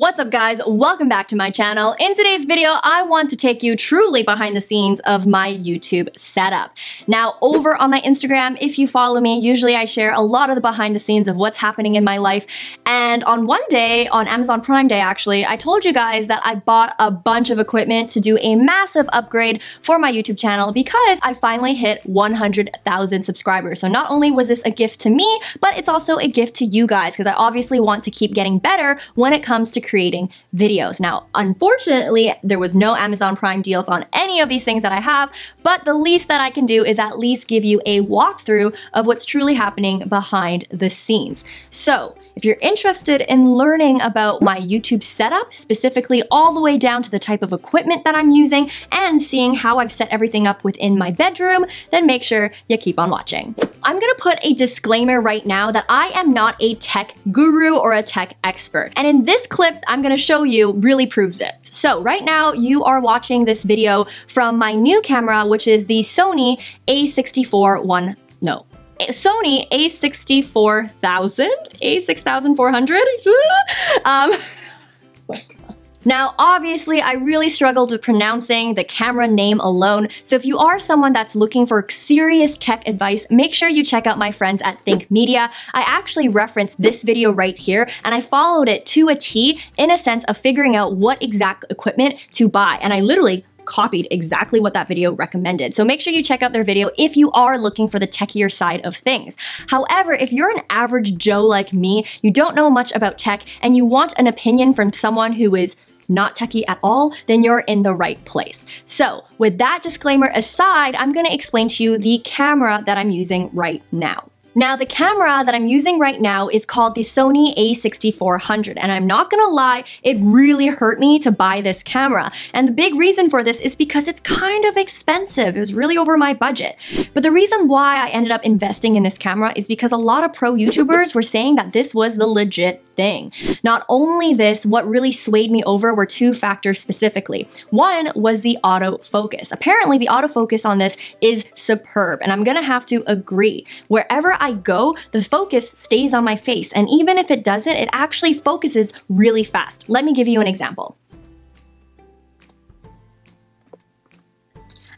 What's up guys, welcome back to my channel. In today's video, I want to take you truly behind the scenes of my YouTube setup. Now over on my Instagram, if you follow me, usually I share a lot of the behind the scenes of what's happening in my life. And on one day, on Amazon Prime Day actually, I told you guys that I bought a bunch of equipment to do a massive upgrade for my YouTube channel because I finally hit 100,000 subscribers. So not only was this a gift to me, but it's also a gift to you guys because I obviously want to keep getting better when it comes to creating videos. Now, unfortunately, there was no Amazon Prime deals on any of these things that I have, but the least that I can do is at least give you a walkthrough of what's truly happening behind the scenes. So, if you're interested in learning about my YouTube setup, specifically all the way down to the type of equipment that I'm using and seeing how I've set everything up within my bedroom, then make sure you keep on watching. I'm gonna put a disclaimer right now that I am not a tech guru or a tech expert. And in this clip I'm gonna show you really proves it. So right now you are watching this video from my new camera, which is the Sony A6400? Now, obviously, I really struggled with pronouncing the camera name alone, so if you are someone that's looking for serious tech advice, make sure you check out my friends at Think Media. I actually referenced this video right here, and I followed it to a T in a sense of figuring out what exact equipment to buy, and I literally copied exactly what that video recommended. So make sure you check out their video if you are looking for the techier side of things. However, if you're an average Joe like me, you don't know much about tech, and you want an opinion from someone who is not techie at all, then you're in the right place. So with that disclaimer aside, I'm gonna explain to you the camera that I'm using right now. Now, the camera that I'm using right now is called the Sony A6400, and I'm not gonna lie, it really hurt me to buy this camera. And the big reason for this is because it's kind of expensive. It was really over my budget. But the reason why I ended up investing in this camera is because a lot of pro YouTubers were saying that this was the legit thing. Not only this, what really swayed me over were two factors specifically. One was the autofocus. Apparently, the autofocus on this is superb, and I'm gonna have to agree. Wherever I go, the focus stays on my face, and even if it doesn't, it actually focuses really fast. Let me give you an example.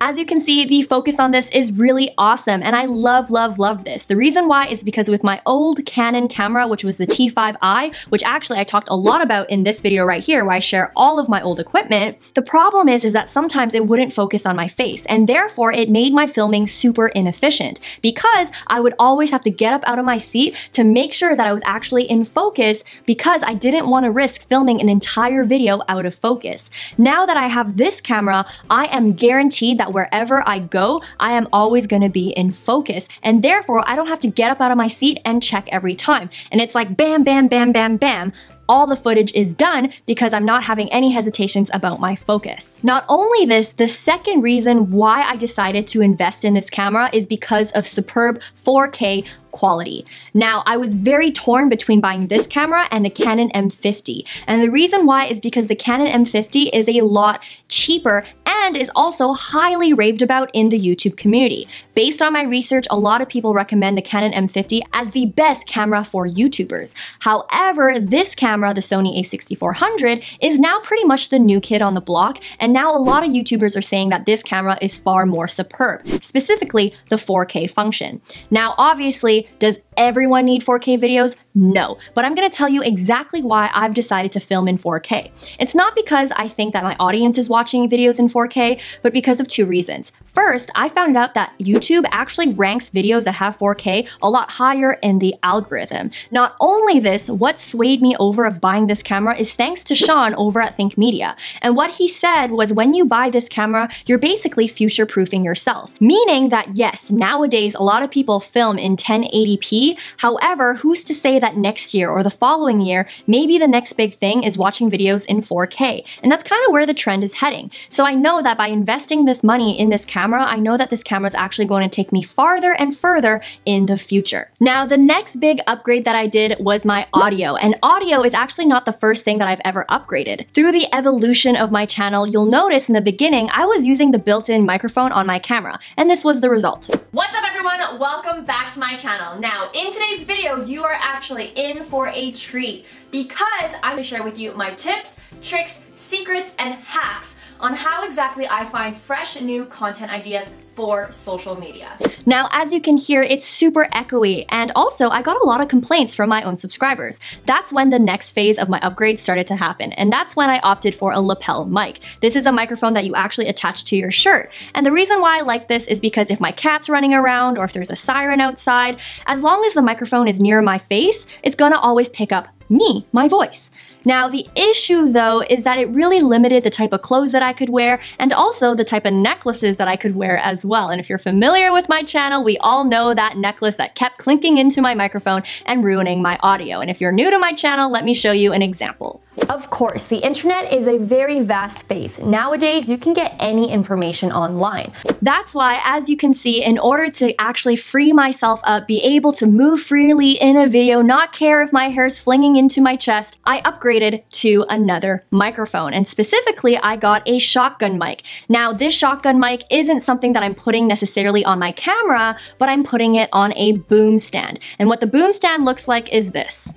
As you can see, the focus on this is really awesome, and I love, love, love this. The reason why is because with my old Canon camera, which was the T5i, which actually I talked a lot about in this video right here, where I share all of my old equipment, the problem is that sometimes it wouldn't focus on my face, and therefore it made my filming super inefficient because I would always have to get up out of my seat to make sure that I was actually in focus because I didn't want to risk filming an entire video out of focus. Now that I have this camera, I am guaranteed that wherever I go, I am always gonna be in focus, and therefore I don't have to get up out of my seat and check every time. And it's like bam, bam, bam, bam, bam. All the footage is done because I'm not having any hesitations about my focus. Not only this, the second reason why I decided to invest in this camera is because of superb 4K quality. Now, I was very torn between buying this camera and the Canon M50. And the reason why is because the Canon M50 is a lot cheaper and is also highly raved about in the YouTube community. Based on my research, a lot of people recommend the Canon M50 as the best camera for YouTubers. However, this camera, the Sony A6400, is now pretty much the new kid on the block, and now a lot of YouTubers are saying that this camera is far more superb, specifically the 4K function. Now, obviously, does everyone need 4K videos? No, but I'm gonna tell you exactly why I've decided to film in 4K. It's not because I think that my audience is watching videos in 4K, but because of two reasons. First, I found out that YouTube actually ranks videos that have 4K a lot higher in the algorithm. Not only this, what swayed me over of buying this camera is thanks to Sean over at Think Media. And what he said was when you buy this camera, you're basically future-proofing yourself. Meaning that yes, nowadays a lot of people film in 1080p, however, who's to say that next year or the following year, maybe the next big thing is watching videos in 4K. And that's kind of where the trend is heading. So I know that by investing this money in this camera, I know that this camera is actually going to take me farther and further in the future. Now, the next big upgrade that I did was my audio, and audio is actually not the first thing that I've ever upgraded. Through the evolution of my channel, you'll notice in the beginning, I was using the built-in microphone on my camera, and this was the result. What's up, everyone? Welcome back to my channel. Now, in today's video, you are actually actually in for a treat because I'm going to share with you my tips, tricks, secrets, and hacks on how exactly I find fresh new content ideas for social media. Now, as you can hear, it's super echoey, and also I got a lot of complaints from my own subscribers. That's when the next phase of my upgrade started to happen, and that's when I opted for a lapel mic. This is a microphone that you actually attach to your shirt, and the reason why I like this is because if my cat's running around or if there's a siren outside, as long as the microphone is near my face, it's gonna always pick up me, my voice. Now, the issue though is that it really limited the type of clothes that I could wear and also the type of necklaces that I could wear as well. And if you're familiar with my channel, we all know that necklace that kept clinking into my microphone and ruining my audio. And if you're new to my channel, let me show you an example. Of course, the internet is a very vast space. Nowadays, you can get any information online. That's why, as you can see, in order to actually free myself up, be able to move freely in a video, not care if my hair's flinging into my chest, I upgraded to another microphone. And specifically, I got a shotgun mic. Now, this shotgun mic isn't something that I'm putting necessarily on my camera, but I'm putting it on a boom stand. And what the boom stand looks like is this.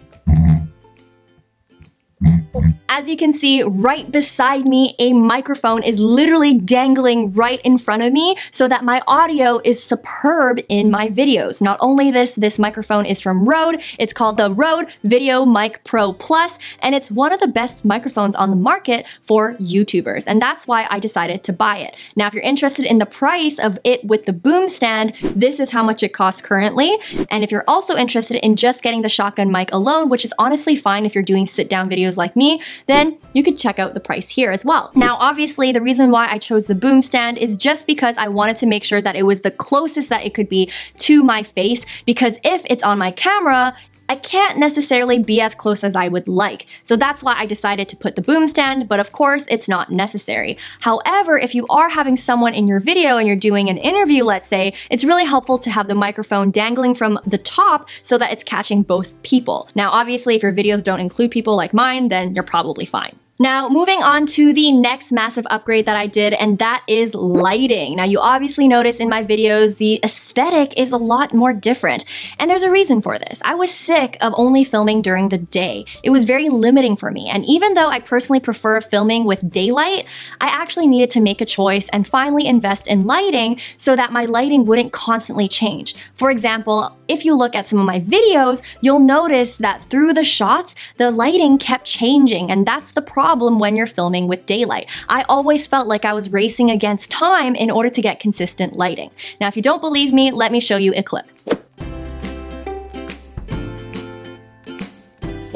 As you can see, right beside me, a microphone is literally dangling right in front of me so that my audio is superb in my videos. Not only this microphone is from Rode. It's called the Rode Video Mic Pro Plus, and it's one of the best microphones on the market for YouTubers, and that's why I decided to buy it. Now, if you're interested in the price of it with the boom stand, this is how much it costs currently, and if you're also interested in just getting the shotgun mic alone, which is honestly fine if you're doing sit-down videos like me, then you could check out the price here as well. Now, obviously, the reason why I chose the boom stand is just because I wanted to make sure that it was the closest that it could be to my face, because if it's on my camera, I can't necessarily be as close as I would like. So that's why I decided to put the boom stand, but of course it's not necessary. However, if you are having someone in your video and you're doing an interview, let's say, it's really helpful to have the microphone dangling from the top so that it's catching both people. Now, obviously, if your videos don't include people like mine, then you're probably fine. Now, moving on to the next massive upgrade that I did, and that is lighting. Now, you obviously notice in my videos, the aesthetic is a lot more different, and there's a reason for this. I was sick of only filming during the day. It was very limiting for me, and even though I personally prefer filming with daylight, I actually needed to make a choice and finally invest in lighting so that my lighting wouldn't constantly change. For example, if you look at some of my videos, you'll notice that through the shots, the lighting kept changing, and that's the problem when you're filming with daylight. I always felt like I was racing against time in order to get consistent lighting. Now, if you don't believe me, let me show you a clip.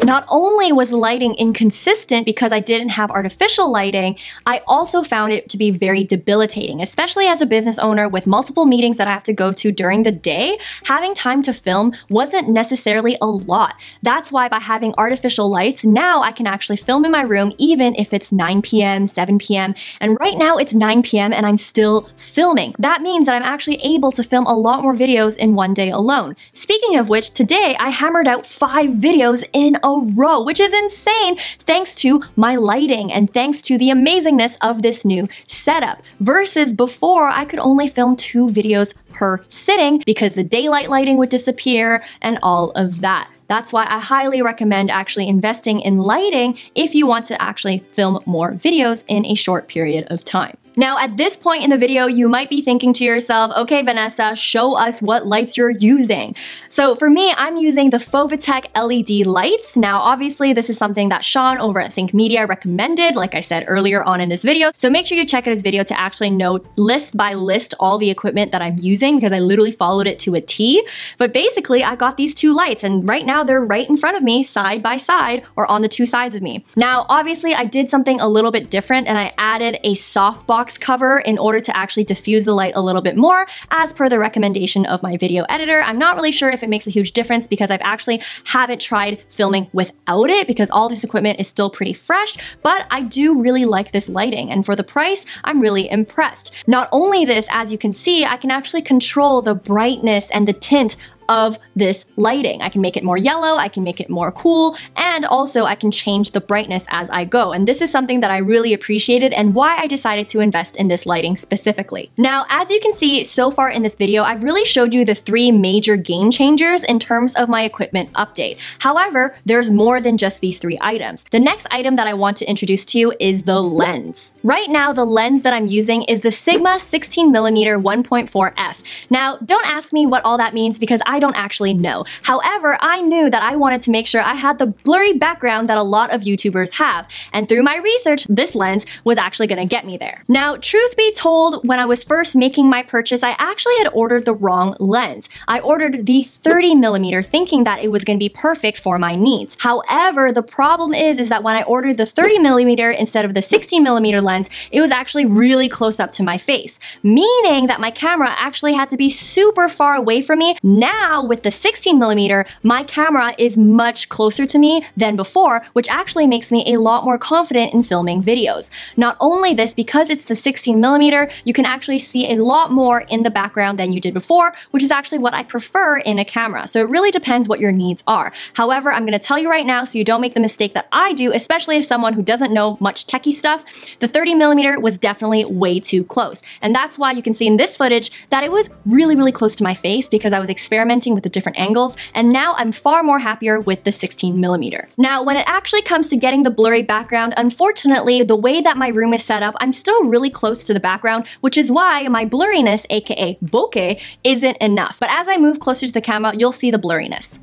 Not only was the lighting inconsistent because I didn't have artificial lighting, I also found it to be very debilitating, especially as a business owner with multiple meetings that I have to go to during the day. Having time to film wasn't necessarily a lot. That's why by having artificial lights, now I can actually film in my room even if it's 9 p.m., 7 p.m., and right now it's 9 p.m. and I'm still filming. That means that I'm actually able to film a lot more videos in one day alone. Speaking of which, today I hammered out 5 videos in a row, which is insane thanks to my lighting and thanks to the amazingness of this new setup. Versus before, I could only film 2 videos per sitting because the daylight lighting would disappear and all of that. That's why I highly recommend actually investing in lighting if you want to actually film more videos in a short period of time. Now, at this point in the video, you might be thinking to yourself, okay, Vanessa, show us what lights you're using. So for me, I'm using the Fovitec LED lights. Now, obviously, this is something that Sean over at Think Media recommended, like I said earlier on in this video. So make sure you check out his video to actually know list by list all the equipment that I'm using, because I literally followed it to a T. But basically, I got these 2 lights, and right now they're right in front of me, side by side, or on the 2 sides of me. Now, obviously, I did something a little bit different, and I added a softbox cover in order to actually diffuse the light a little bit more as per the recommendation of my video editor. I'm not really sure if it makes a huge difference because I've actually haven't tried filming without it because all this equipment is still pretty fresh, but I do really like this lighting, and for the price, I'm really impressed. Not only this, as you can see, I can actually control the brightness and the tint of this lighting. I can make it more yellow, I can make it more cool, and also I can change the brightness as I go. And this is something that I really appreciated and why I decided to invest in this lighting specifically. Now, as you can see so far in this video, I've really showed you the three major game changers in terms of my equipment update. However, there's more than just these three items. The next item that I want to introduce to you is the lens. Right now, the lens that I'm using is the Sigma 16mm 1.4F. Now, don't ask me what all that means because I don't actually know. However, I knew that I wanted to make sure I had the blurry background that a lot of YouTubers have. And through my research, this lens was actually gonna get me there. Now, truth be told, when I was first making my purchase, I actually had ordered the wrong lens. I ordered the 30mm thinking that it was gonna be perfect for my needs. However, the problem is that when I ordered the 30mm instead of the 16mm lens, it was actually really close up to my face, meaning that my camera actually had to be super far away from me. Now, with the 16mm, my camera is much closer to me than before, which actually makes me a lot more confident in filming videos. Not only this, because it's the 16mm, you can actually see a lot more in the background than you did before, which is actually what I prefer in a camera. So it really depends what your needs are. However, I'm gonna tell you right now so you don't make the mistake that I do, especially as someone who doesn't know much techie stuff, the 30mm was definitely way too close. And that's why you can see in this footage that it was really close to my face because I was experimenting with the different angles, and now I'm far more happier with the 16mm. Now, when it actually comes to getting the blurry background, unfortunately, the way that my room is set up, I'm still really close to the background, which is why my blurriness, aka bokeh, isn't enough. But as I move closer to the camera, you'll see the blurriness.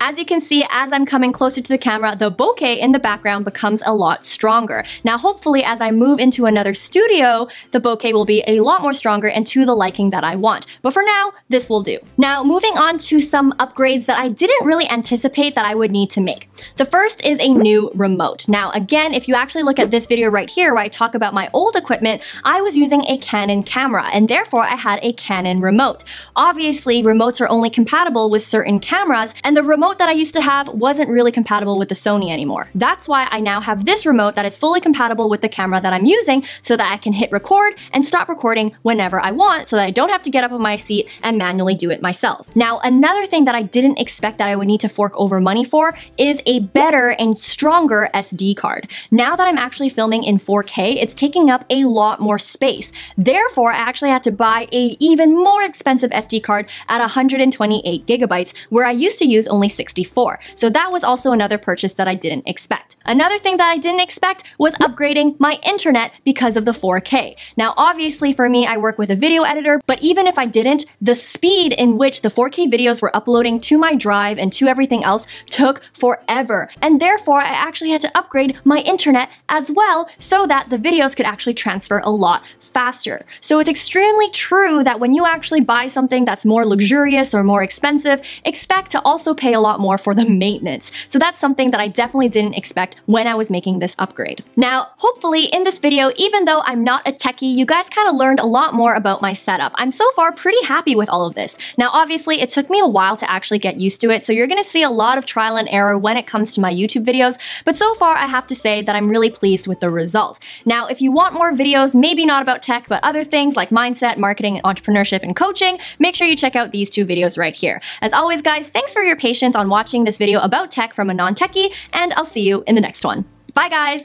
As you can see, as I'm coming closer to the camera, the bokeh in the background becomes a lot stronger. Now, hopefully, as I move into another studio, the bokeh will be a lot more stronger and to the liking that I want. But for now, this will do. Now, moving on to some upgrades that I didn't really anticipate that I would need to make. The first is a new remote. Now, again, if you actually look at this video right here where I talk about my old equipment, I was using a Canon camera, and therefore I had a Canon remote. Obviously, remotes are only compatible with certain cameras, and the remote that I used to have wasn't really compatible with the Sony anymore. That's why I now have this remote that is fully compatible with the camera that I'm using so that I can hit record and stop recording whenever I want so that I don't have to get up on my seat and manually do it myself. Now, another thing that I didn't expect that I would need to fork over money for is a better and stronger SD card. Now that I'm actually filming in 4K, it's taking up a lot more space. Therefore, I actually had to buy an even more expensive SD card at 128 gigabytes, where I used to use only 64. So that was also another purchase that I didn't expect. Another thing that I didn't expect was upgrading my internet because of the 4K. Now, obviously for me, I work with a video editor, but even if I didn't, the speed in which the 4K videos were uploading to my drive and to everything else took forever. And therefore, I actually had to upgrade my internet as well so that the videos could actually transfer a lot faster. So it's extremely true that when you actually buy something that's more luxurious or more expensive, expect to also pay a lot more for the maintenance. So that's something that I definitely didn't expect when I was making this upgrade. Now, hopefully in this video, even though I'm not a techie, you guys kind of learned a lot more about my setup. I'm so far pretty happy with all of this. Now, obviously it took me a while to actually get used to it, so you're gonna see a lot of trial and error when it comes to my YouTube videos, but so far I have to say that I'm really pleased with the result. Now, if you want more videos, maybe not about tech, but other things like mindset, marketing, and entrepreneurship and coaching, make sure you check out these two videos right here. As always, guys, thanks for your patience on watching this video about tech from a non-techie, and I'll see you in the next one. Bye, guys!